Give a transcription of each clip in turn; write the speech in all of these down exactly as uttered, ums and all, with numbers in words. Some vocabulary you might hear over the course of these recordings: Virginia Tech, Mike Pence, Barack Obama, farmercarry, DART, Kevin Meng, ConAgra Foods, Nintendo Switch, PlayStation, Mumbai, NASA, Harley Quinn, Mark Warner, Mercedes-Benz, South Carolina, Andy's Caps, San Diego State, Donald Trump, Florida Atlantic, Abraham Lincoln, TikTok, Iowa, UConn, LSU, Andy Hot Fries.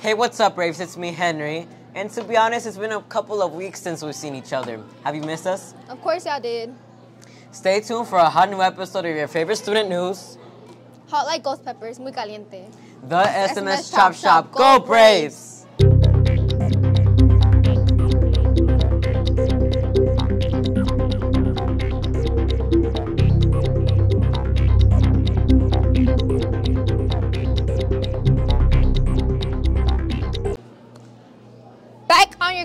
Hey, what's up, Braves? It's me, Henry. And to be honest, it's been a couple of weeks since we've seen each other. Have you missed us? Of course y'all did. Stay tuned for a hot new episode of your favorite student news. Hot like ghost peppers, muy caliente. The S M S CHOP SHOP. Go Braves!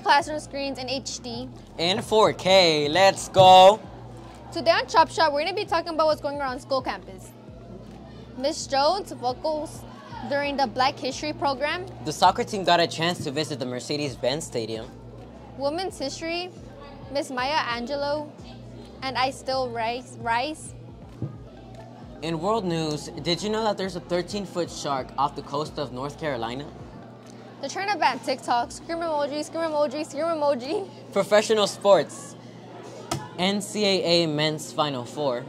Classroom screens in H D. In four K, let's go. Today on CHOP SHOP, we're going to be talking about what's going on on school campus. Miz Jones' vocals during the Black History program. The soccer team got a chance to visit the Mercedes-Benz stadium. Women's history, Miz Maya Angelou, and I Still Rise. Rise. In world news, did you know that there's a thirteen foot shark off the coast of North Carolina? The trend of band TikTok, scream emoji, scream emoji, scream emoji. Professional sports. N C A A men's final four.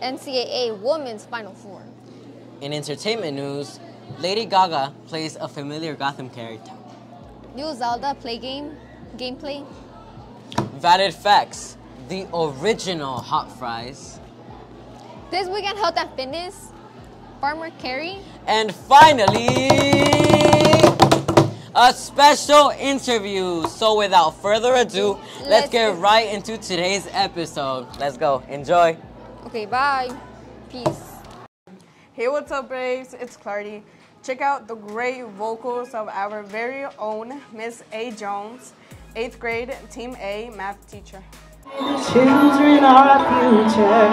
N C A A women's final four. In entertainment news, Lady Gaga plays a familiar Gotham character. New Zelda play game, gameplay. Valid facts. The original Hot Fries. This weekend, health and fitness. Farmer Carey. And finally, a special interview. So without further ado, let's, let's get right into today's episode. Let's go. Enjoy. Okay, bye. Peace. Hey, what's up, Braves? It's Clardy. Check out the great vocals of our very own Miss A. Jones, eighth grade, Team A math teacher. Children are our future.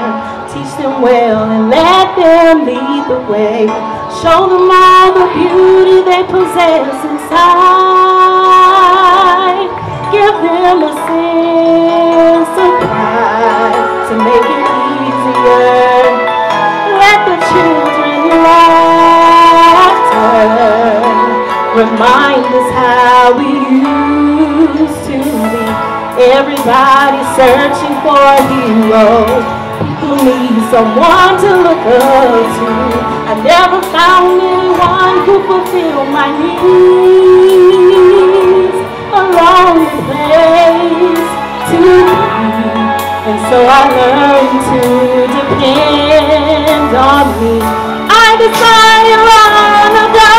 Teach them well and let them lead the way. Show them all the beauty they possess inside. Give them a sense of pride to make it easier. Let the children laughter remind us how we used to be. Everybody searching for a hero. People need someone to look up to. I never found anyone who fulfilled my needs. A lonely place to be, and so I learned to depend on me. I decided long ago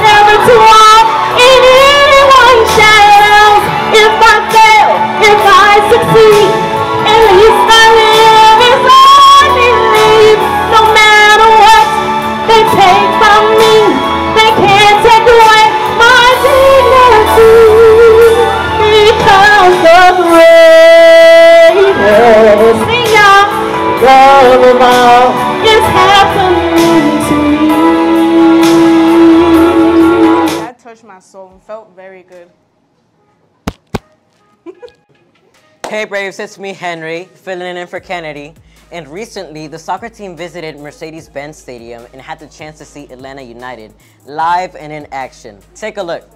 never to walk in anyone's shadows. If I fail, if I succeed, at least I live as I believe. No matter they take from me, they can't take away my dignity, because the greatest thing love of all is happening to me. That touched my soul and felt very good. Hey Braves, it's me, Henry, filling in for Kennedy. And recently, the soccer team visited Mercedes-Benz Stadium and had the chance to see Atlanta United live and in action. Take a look.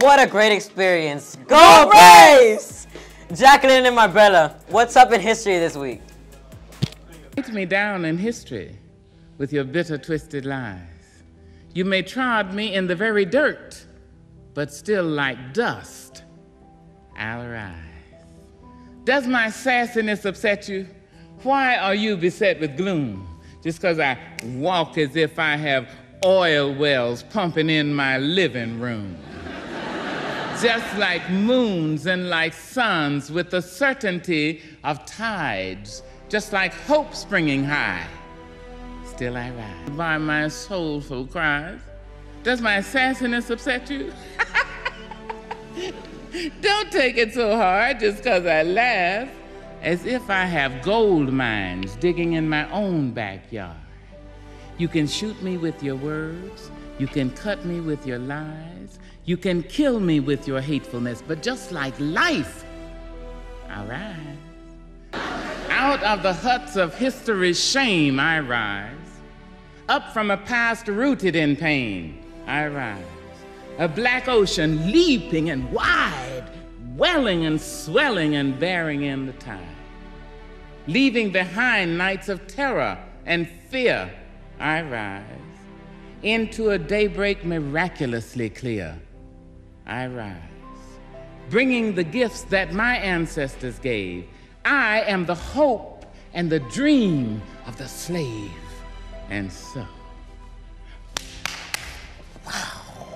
What a great experience. Go Braves! Jacqueline and Marbella, what's up in history this week? Take me down in history with your bitter, twisted lies. You may trod me in the very dirt, but still like dust our eyes. Does my sassiness upset you? Why are you beset with gloom? Just because I walk as if I have oil wells pumping in my living room. Just like moons and like suns with the certainty of tides. Just like hope springing high. Still I rise by my soulful cries. Does my sassiness upset you? Don't take it so hard just because I laugh. As if I have gold mines digging in my own backyard. You can shoot me with your words. You can cut me with your lies. You can kill me with your hatefulness. But just like life, I rise. Out of the huts of history's shame, I rise. Up from a past rooted in pain, I rise. A black ocean leaping and wide, welling and swelling and bearing in the tide. Leaving behind nights of terror and fear, I rise. Into a daybreak miraculously clear, I rise. Bringing the gifts that my ancestors gave, I am the hope and the dream of the slave. And so, wow.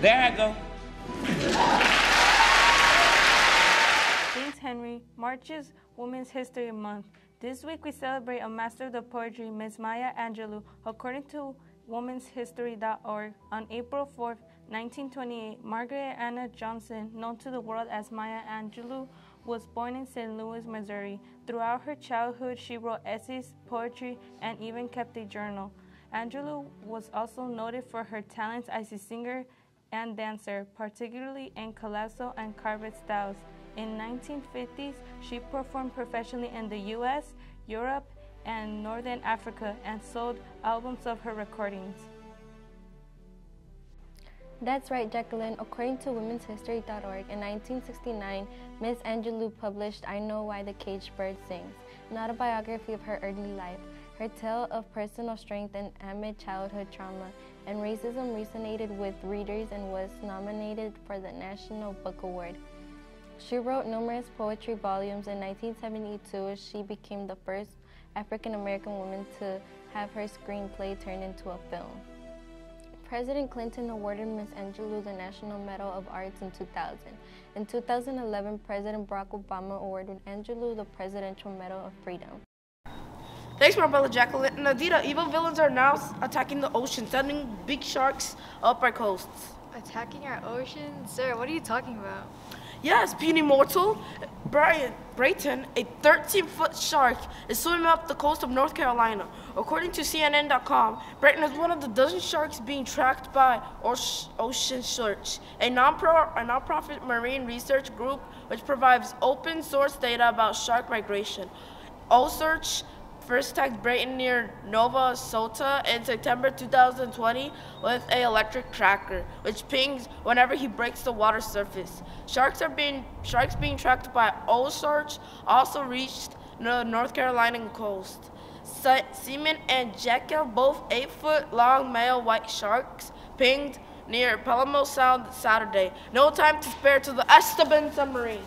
There I go. James Henry, March's Women's History Month. This week we celebrate a master of the poetry, Miz Maya Angelou, according to women's history dot org. On April fourth, nineteen twenty-eight, Marguerite Anna Johnson, known to the world as Maya Angelou, was born in Saint Louis, Missouri. Throughout her childhood, she wrote essays, poetry, and even kept a journal. Angelou was also noted for her talents as a singer and dancer, particularly in calypso and carpet styles. In nineteen fifties, she performed professionally in the U S, Europe, and Northern Africa, and sold albums of her recordings. That's right, Jacqueline. According to women's history dot org, in nineteen sixty-nine, Miz Angelou published I Know Why the Caged Bird Sings, not a biography of her early life. Her tale of personal strength and amid childhood trauma and racism resonated with readers and was nominated for the National Book Award. She wrote numerous poetry volumes. In nineteen seventy-two, she became the first African-American woman to have her screenplay turned into a film. President Clinton awarded Miz Angelou the National Medal of Arts in two thousand. In two thousand eleven, President Barack Obama awarded Angelou the Presidential Medal of Freedom. Thanks, my brother Jacqueline. Nadita, evil villains are now attacking the ocean, sending big sharks up our coasts. Attacking our ocean? Sir, what are you talking about? Yes, puny mortal Brian Brayton, a thirteen-foot shark, is swimming up the coast of North Carolina. According to C N N dot com, Brayton is one of the dozen sharks being tracked by Ocean Search, a non-profit marine research group which provides open-source data about shark migration. OCEARCH first tagged Brayton near Nova Sota in September two thousand twenty with an electric tracker, which pings whenever he breaks the water surface. Sharks are being sharks being tracked by OCEARCH also reached the North Carolina coast. Se Seaman and Jekyll, both eight-foot-long male white sharks, pinged near Palamo Sound Saturday. No time to spare to the Esteban submarine.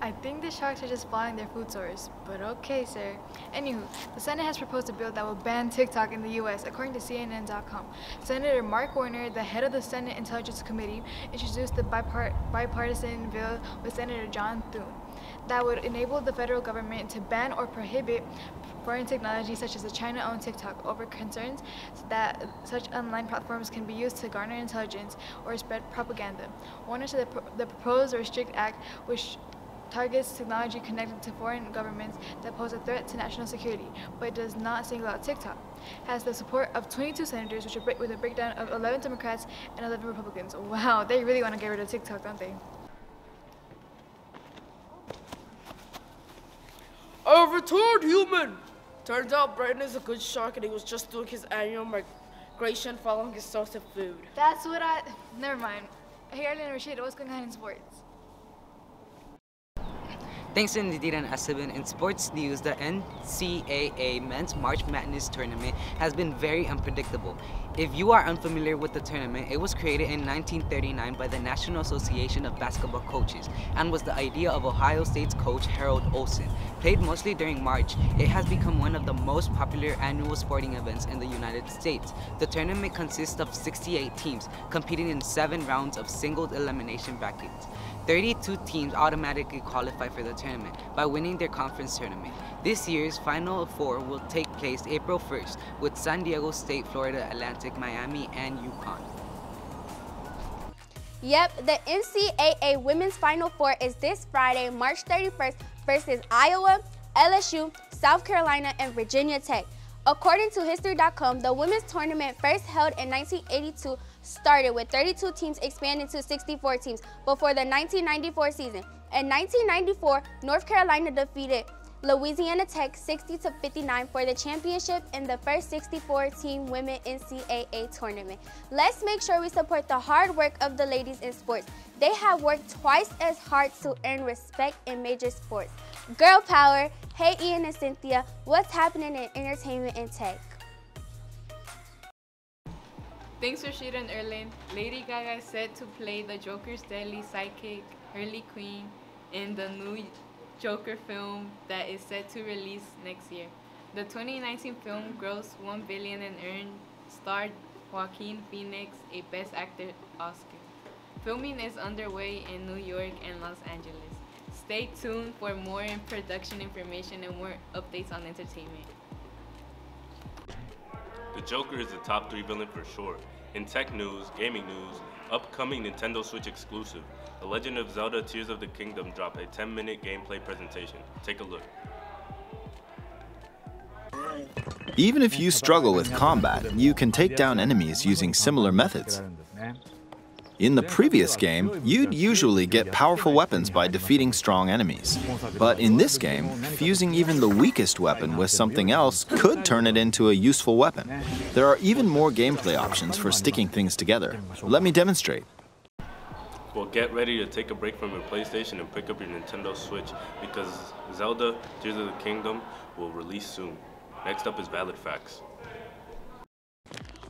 I think the sharks are just following their food source, but okay, sir. Anywho, the Senate has proposed a bill that will ban TikTok in the U S, according to C N N dot com. Senator Mark Warner, the head of the Senate Intelligence Committee, introduced the bipart bipartisan bill with Senator John Thune that would enable the federal government to ban or prohibit foreign technology such as the China-owned TikTok over concerns that such online platforms can be used to garner intelligence or spread propaganda. Warner said that the proposed Restrict Act, which targets technology connected to foreign governments that pose a threat to national security, but does not single out TikTok, has the support of twenty-two senators, which are with a breakdown of eleven Democrats and eleven Republicans. Wow, they really want to get rid of TikTok, don't they? A returned human! Turns out Brayton is a good shark and he was just doing his annual migration following his source of food. That's what I... Never mind. Hey, Arlene and Rashida, what's going on in sports? Thanks to Nadira and Esteban. In sports news, the N C A A Men's March Madness Tournament has been very unpredictable. If you are unfamiliar with the tournament, it was created in nineteen thirty-nine by the National Association of Basketball Coaches and was the idea of Ohio State's coach Harold Olsen. Played mostly during March, it has become one of the most popular annual sporting events in the United States. The tournament consists of sixty-eight teams competing in seven rounds of single elimination brackets. thirty-two teams automatically qualify for the tournament by winning their conference tournament. This year's Final Four will take place April first with San Diego State, Florida Atlantic, Miami, and UConn. Yep, the N C A A Women's Final Four is this Friday, March thirty-first, versus Iowa, L S U, South Carolina, and Virginia Tech. According to History dot com, the women's tournament first held in nineteen eighty-two started with thirty-two teams expanding to sixty-four teams before the nineteen ninety-four season. In nineteen ninety-four, North Carolina defeated Louisiana Tech sixty to fifty-nine for the championship in the first sixty-four team women N C A A tournament. Let's make sure we support the hard work of the ladies in sports. They have worked twice as hard to earn respect in major sports. Girl power. Hey Ian and Cynthia, what's happening in entertainment and tech? Thanks Rashida and Erlen. Lady Gaga is set to play the Joker's deadly sidekick, Harley Quinn, in the new Joker film that is set to release next year. The twenty nineteen film grossed one billion dollars and earned starred Joaquin Phoenix a Best Actor Oscar. Filming is underway in New York and Los Angeles. Stay tuned for more production information and more updates on entertainment. The Joker is the top three villain for sure. In tech news, gaming news, upcoming Nintendo Switch exclusive, The Legend of Zelda Tears of the Kingdom dropped a ten minute gameplay presentation. Take a look. Even if you struggle with combat, you can take down enemies using similar methods. In the previous game, you'd usually get powerful weapons by defeating strong enemies. But in this game, fusing even the weakest weapon with something else could turn it into a useful weapon. There are even more gameplay options for sticking things together. Let me demonstrate. Well, get ready to take a break from your PlayStation and pick up your Nintendo Switch because Zelda Tears of the Kingdom will release soon. Next up is Valid Facts.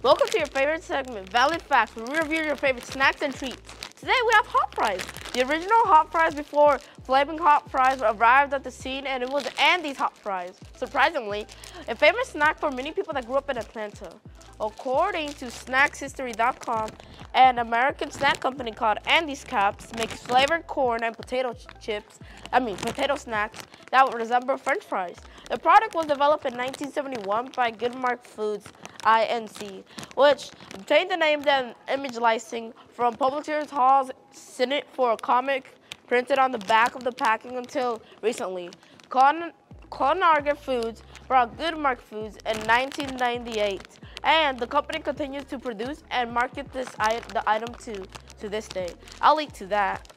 Welcome to your favorite segment, Valid Facts, where we review your favorite snacks and treats. Today we have hot fries. The original hot fries before flaming hot fries arrived at the scene, and it was Andy's Hot Fries. Surprisingly, a famous snack for many people that grew up in Atlanta. According to snacks history dot com, an American snack company called Andy's Caps makes flavored corn and potato chips, I mean potato snacks that would resemble French fries. The product was developed in nineteen seventy-one by Goodmark Foods, Incorporated, which obtained the name and image licensing from Publishers Hall's Senate for a comic printed on the back of the packing until recently. Con ConAgra Foods bought Goodmark Foods in nineteen ninety-eight, and the company continues to produce and market this I the item to to this day. I'll link to that.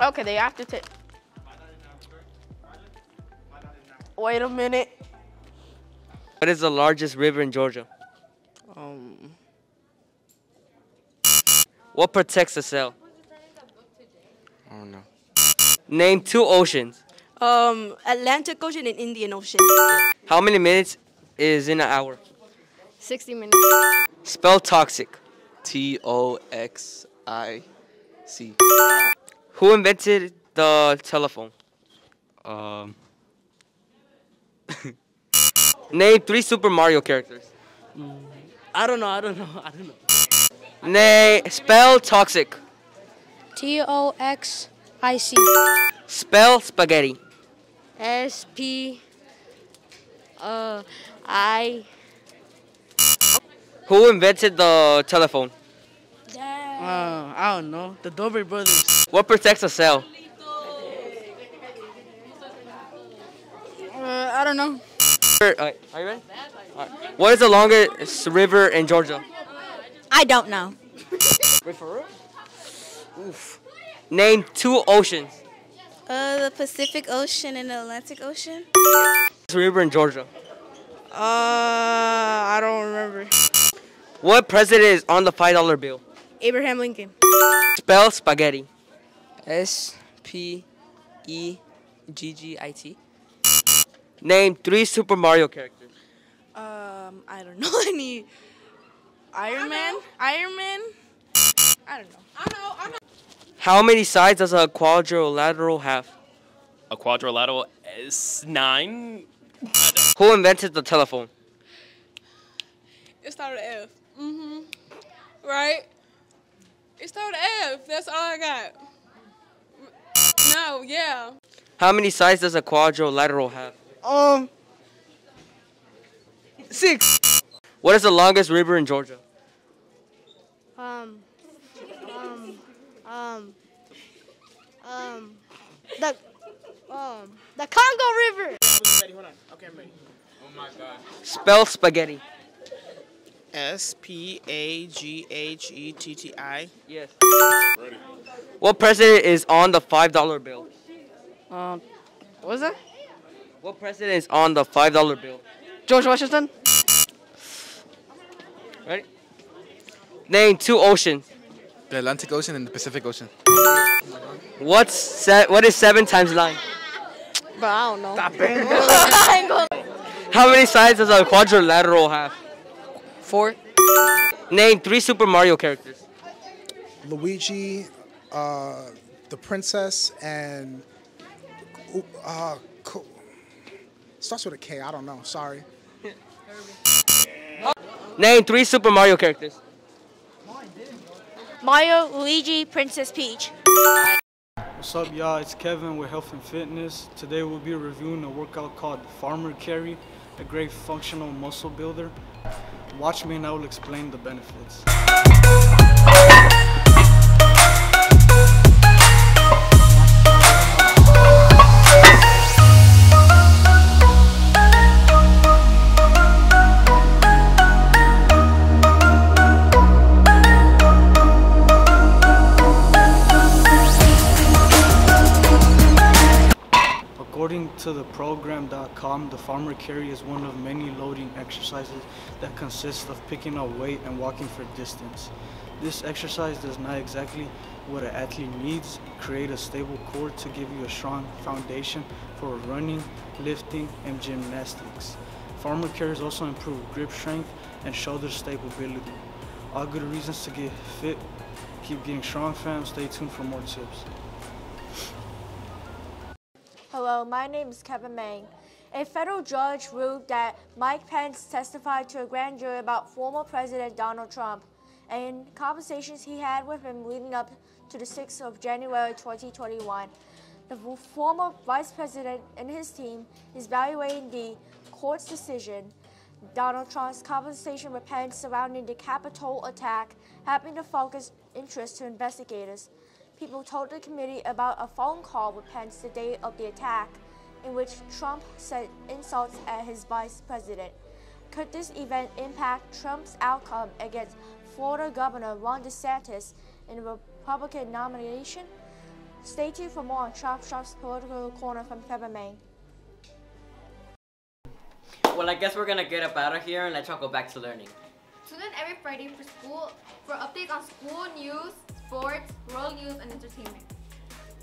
Okay, they have to take. Wait a minute. What is the largest river in Georgia? Um. What protects the cell? I don't know. Name two oceans. Um, Atlantic Ocean and Indian Ocean. How many minutes is in an hour? sixty minutes. Spell toxic. T O X I C. Who invented the telephone? Um. Name three Super Mario characters. Mm. I don't know, I don't know, I don't know. Name, spell toxic. T O X I C. Spell spaghetti. S P I. Who invented the telephone? Uh, I don't know. The Dobre Brothers. What protects a cell? Uh, I don't know. Are you ready? What is the longest river in Georgia? I don't know. Wait for real? Oof. Name two oceans. Uh, the Pacific Ocean and the Atlantic Ocean. River in Georgia. Uh, I don't remember. What president is on the five dollar bill? Abraham Lincoln. Spell spaghetti. S P E G G I T. Name three Super Mario characters. Um, I don't know any. Iron Man? Iron Man? I don't know. I know, I know. How many sides does a quadrilateral have? A quadrilateral is nine. Who invented the telephone? It started with F. Mm-hmm. Right? It started with F. That's all I got. No, yeah. How many sides does a quadrilateral have? Um, six. What is the longest river in Georgia? Um, um, um, um, the, um, the Congo River. Ready, hold on. Okay, I'm ready. Oh my God. Spell spaghetti. S P A G H E T T I. Yes. Ready. What president is on the five dollar bill? Um, what was that? What president is on the five dollar bill? George Washington. Ready? Name two oceans. The Atlantic Ocean and the Pacific Ocean. What's se what is seven times nine? But I don't know. Stop it. How many sides does a quadrilateral have? Four. Name three Super Mario characters. Luigi, uh, the princess, and uh, starts with a K. I don't know. Sorry. Name three Super Mario characters. Mario, Luigi, Princess Peach. What's up, y'all? It's Kevin with Health and Fitness. Today we'll be reviewing a workout called Farmer Carry, a great functional muscle builder. Watch me and I will explain the benefits. According to the program dot com, the farmer carry is one of many loading exercises that consists of picking up weight and walking for distance. This exercise does not exactly what an athlete needs, create a stable core to give you a strong foundation for running, lifting, and gymnastics. Farmer carries also improve grip strength and shoulder stability. All good reasons to get fit, keep getting strong, fam. Stay tuned for more tips. Hello, my name is Kevin Meng. A federal judge ruled that Mike Pence testified to a grand jury about former President Donald Trump and conversations he had with him leading up to the sixth of January twenty twenty-one. The former vice president and his team is evaluating the court's decision. Donald Trump's conversation with Pence surrounding the Capitol attack happened to focus interest to investigators. People told the committee about a phone call with Pence the day of the attack, in which Trump said insults at his vice president. Could this event impact Trump's outcome against Florida Governor Ron DeSantis in the Republican nomination? Stay tuned for more on Chop Shop's Political Corner from Kevin Meng. Well, I guess we're gonna get up out of here and let y'all go back to learning. Tune in every Friday for school for updates on school news, sports, world news, and entertainment.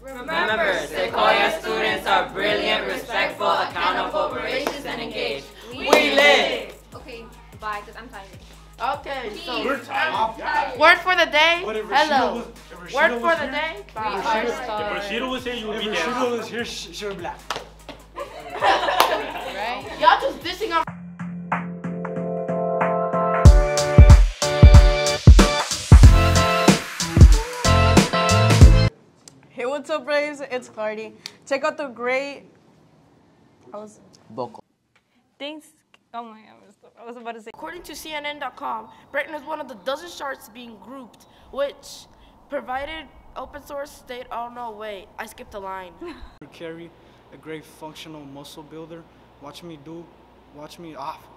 Remember, Sequoia students are brilliant, respectful, accountable, voracious, and engaged. We, we live! Okay, bye, because I'm tired. Okay, Peace. so we're tired. tired. Word for the day, hello. Was, Word for the here, day, bye. If Rashida was here, you would be dead. If Rashida was here, she would be black. Right? Y'all just dishing on. What's up, Braves? It's Cardi. Check out the great... I was... Vocal. Thanks... Oh my God, I was about to say... According to C N N dot com, Britain is one of the dozen charts being grouped, which provided open source state... Oh, no, wait. I skipped a line. Carry, a great functional muscle builder. Watch me do... Watch me off.